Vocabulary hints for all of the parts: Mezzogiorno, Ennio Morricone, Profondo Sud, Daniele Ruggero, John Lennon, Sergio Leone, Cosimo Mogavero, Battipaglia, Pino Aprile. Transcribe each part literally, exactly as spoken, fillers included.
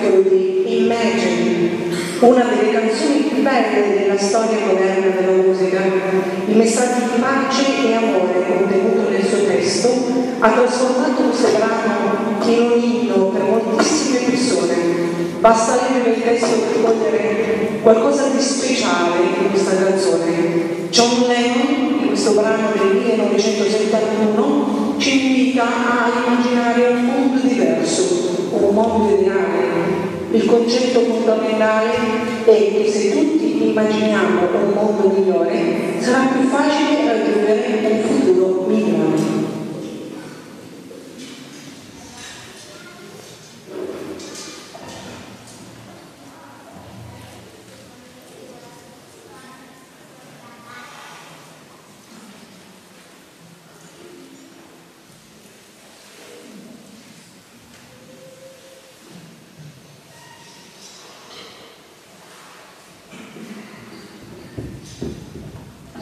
titolo di Imagine, una delle canzoni più belle della storia moderna della musica. I messaggi di pace e amore contenuto nel suo testo ha trasformato questo brano in un inno per moltissime persone. Basta leggere il testo per cogliere qualcosa di speciale in questa canzone. John Lennon, in questo brano del millenovecentosettantuno, ci invita a immaginare un mondo diverso, un mondo ideale. Il concetto fondamentale è che se tutti immaginiamo un mondo migliore, sarà più facile raggiungere un futuro migliore.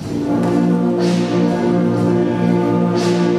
Thank you.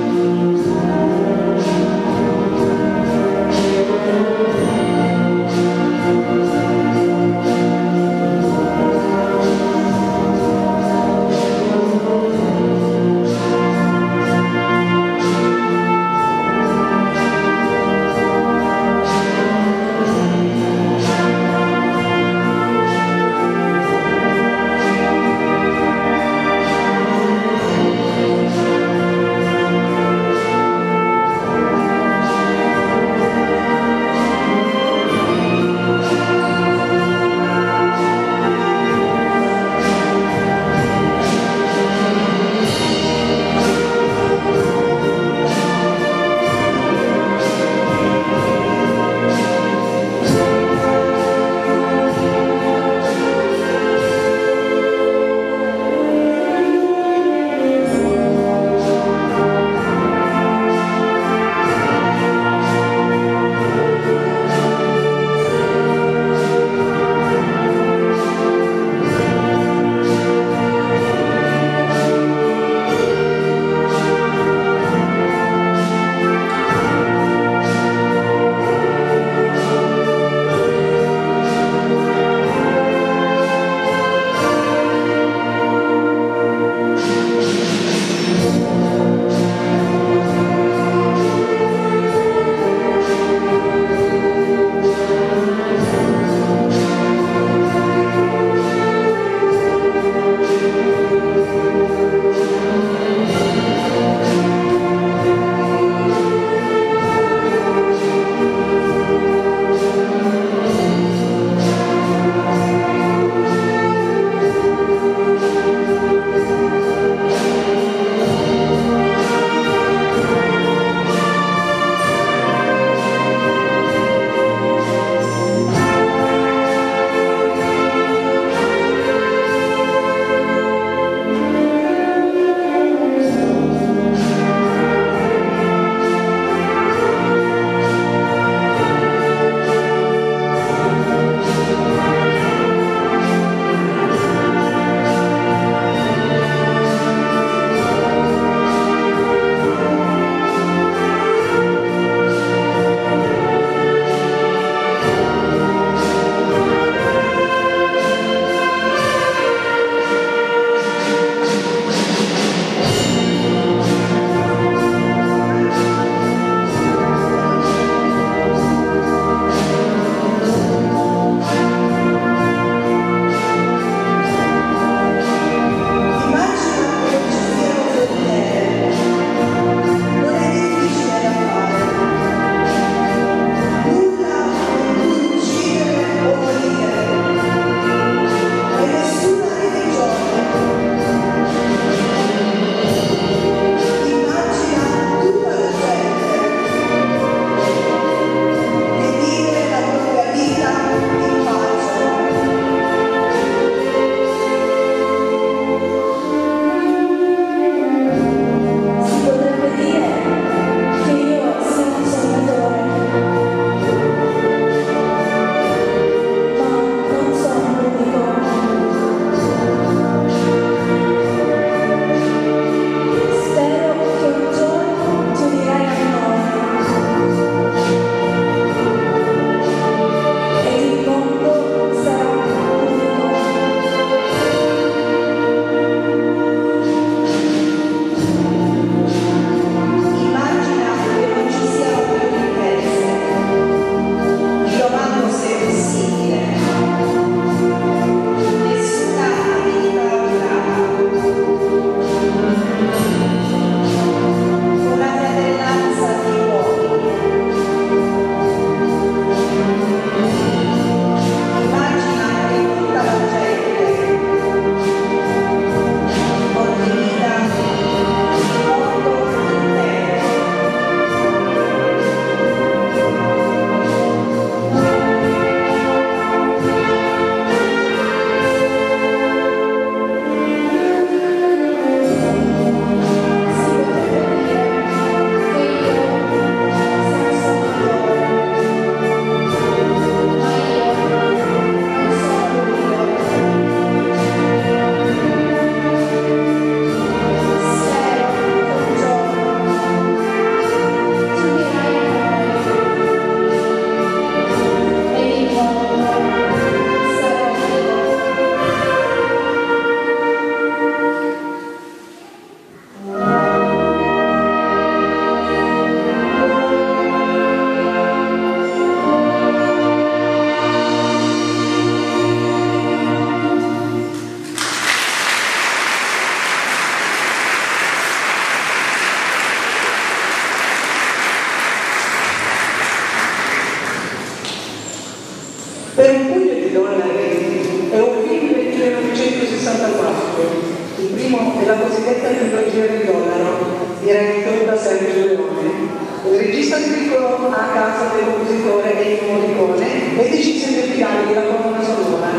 per il figlio di John Lennon è un film del millenovecentosessantaquattro, il primo è la cosiddetta trilogia di dollaro, diretto da Sergio Leone. Il regista scrittore a casa del compositore Ennio Morricone e decise di affidargli la colonna sonora.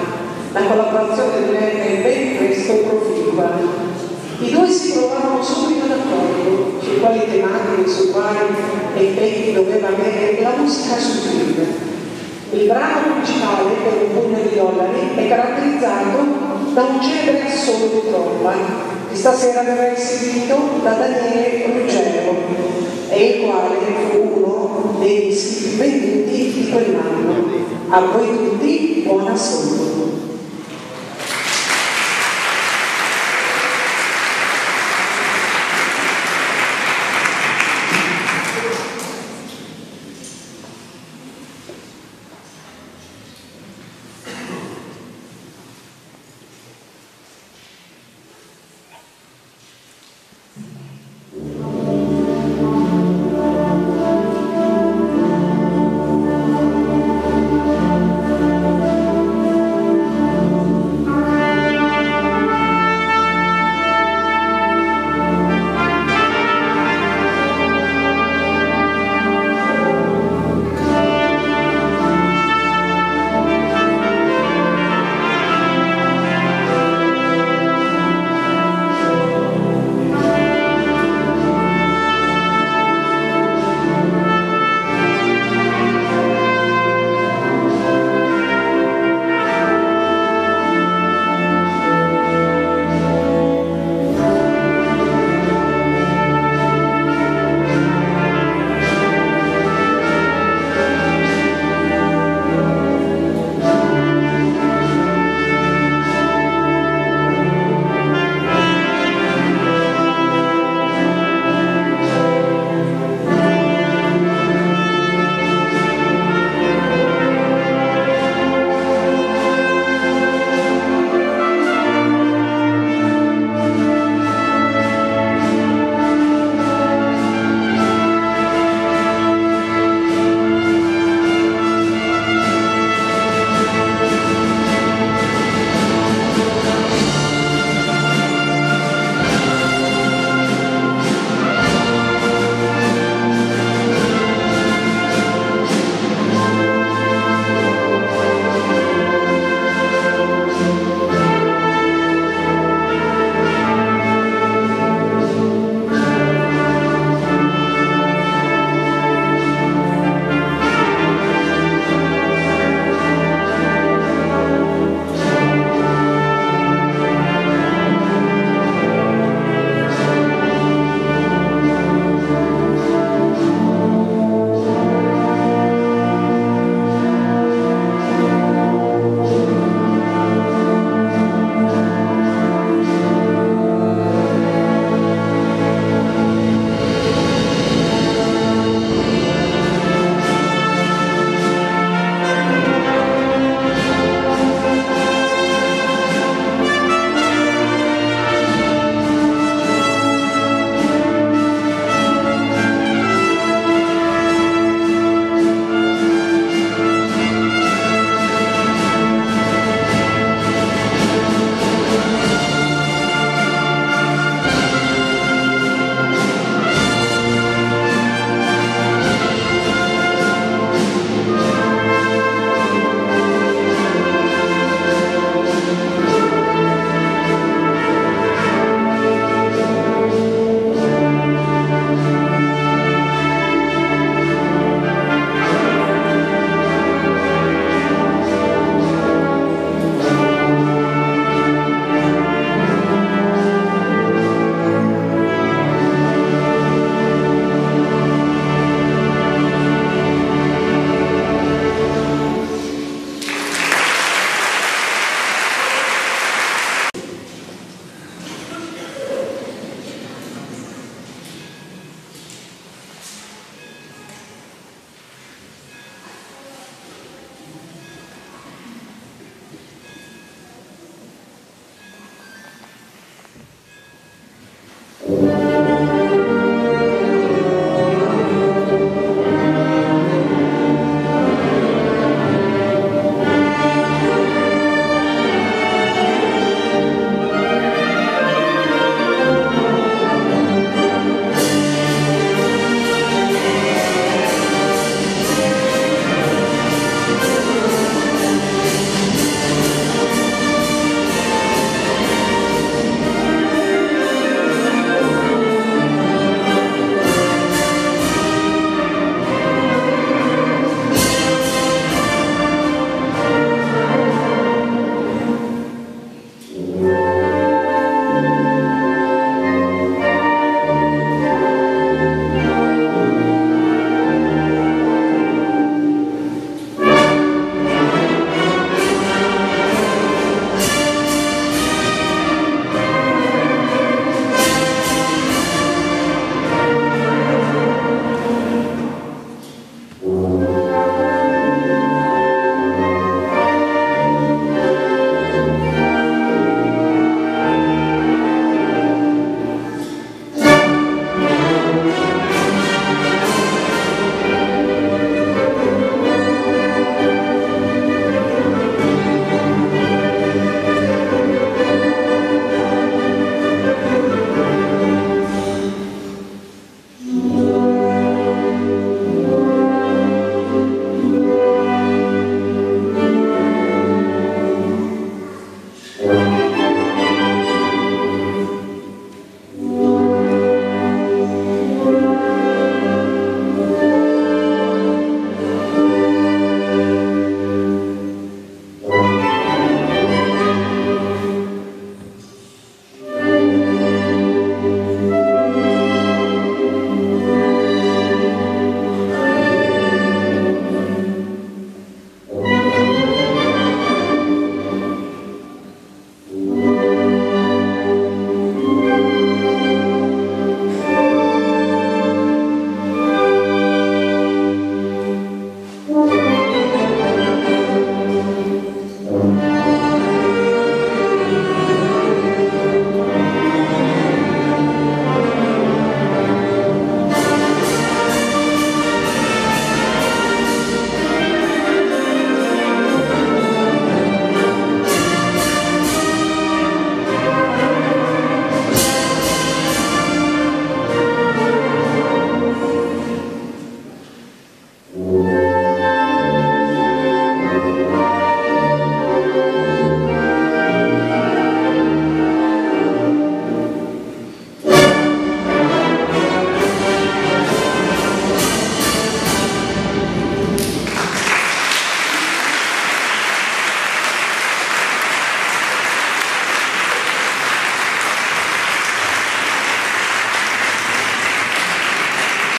La collaborazione di Lennon è ben presto proficua. I due si trovarono subito d'accordo su quali tematiche, su quali effetti doveva avere la musica sul film. Il brano principale, per un pugno di dollari, è caratterizzato da un celebre assolo di tromba, che stasera verrà eseguito da Daniele Ruggero, e il quale fu uno dei dischi venduti di quell'anno. A voi tutti, buon ascolto.